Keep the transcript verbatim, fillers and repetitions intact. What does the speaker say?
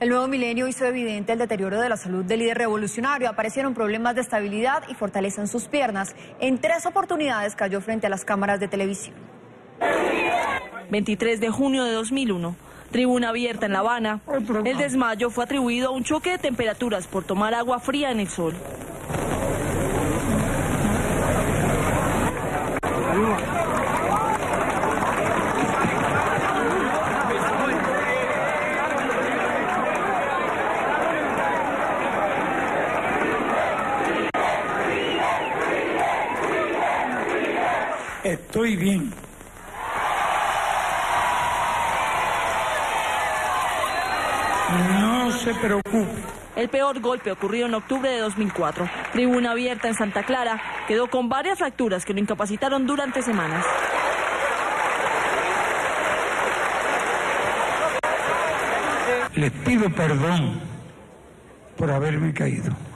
El Nuevo Milenio hizo evidente el deterioro de la salud del líder revolucionario. Aparecieron problemas de estabilidad y fortaleza en sus piernas. En tres oportunidades cayó frente a las cámaras de televisión. veintitrés de junio de dos mil uno, tribuna abierta en La Habana. El desmayo fue atribuido a un choque de temperaturas por tomar agua fría en el sol. Estoy bien. No se preocupe. El peor golpe ocurrido en octubre de dos mil cuatro. Tribuna abierta en Santa Clara. Quedó con varias fracturas que lo incapacitaron durante semanas. Les pido perdón por haberme caído.